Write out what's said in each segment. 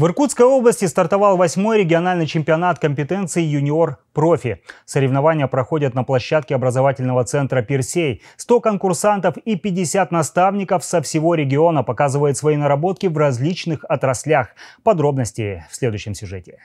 В Иркутской области стартовал 8-й региональный чемпионат компетенции «Юниорпрофи». Соревнования проходят на площадке образовательного центра «Персей». 100 конкурсантов и 50 наставников со всего региона показывают свои наработки в различных отраслях. Подробности в следующем сюжете.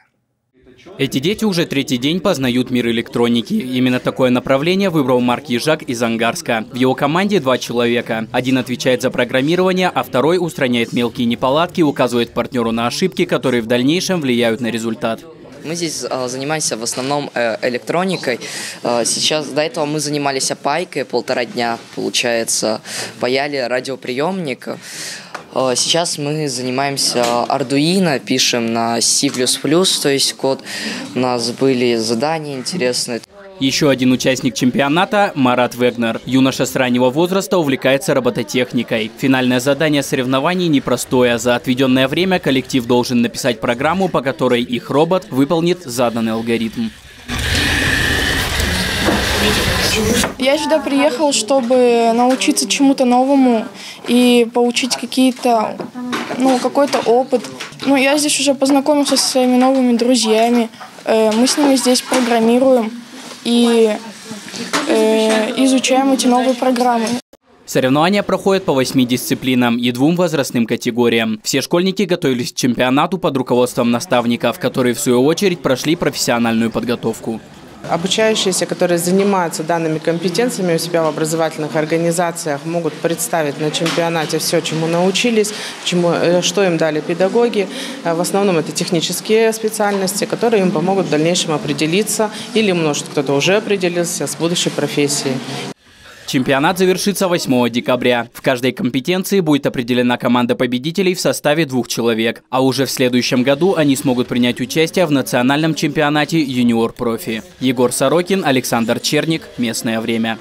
Эти дети уже третий день познают мир электроники. Именно такое направление выбрал Марк Ежак из Ангарска. В его команде два человека. Один отвечает за программирование, а второй устраняет мелкие неполадки, указывает партнеру на ошибки, которые в дальнейшем влияют на результат. Мы здесь занимаемся в основном электроникой. Сейчас до этого мы занимались опайкой, 1,5 дня, получается, паяли радиоприемник. Сейчас мы занимаемся Arduino, пишем на C++, то есть код. У нас были задания интересные. Еще один участник чемпионата – Марат Вегнер. Юноша с раннего возраста увлекается робототехникой. Финальное задание соревнований непростое. За отведенное время коллектив должен написать программу, по которой их робот выполнит заданный алгоритм. Я сюда приехал, чтобы научиться чему-то новому и получить какой-то опыт. Я здесь уже познакомился со своими новыми друзьями. Мы с ними здесь программируем и изучаем эти новые программы. Соревнования проходят по 8 дисциплинам и 2 возрастным категориям. Все школьники готовились к чемпионату под руководством наставников, которые в свою очередь прошли профессиональную подготовку. Обучающиеся, которые занимаются данными компетенциями у себя в образовательных организациях, могут представить на чемпионате все, чему научились, что им дали педагоги. В основном это технические специальности, которые им помогут в дальнейшем определиться, или, может, кто-то уже определился с будущей профессией. Чемпионат завершится 8 декабря. В каждой компетенции будет определена команда победителей в составе 2 человек. А уже в следующем году они смогут принять участие в национальном чемпионате «Юниорпрофи». Егор Сорокин, Александр Черник. Местное время.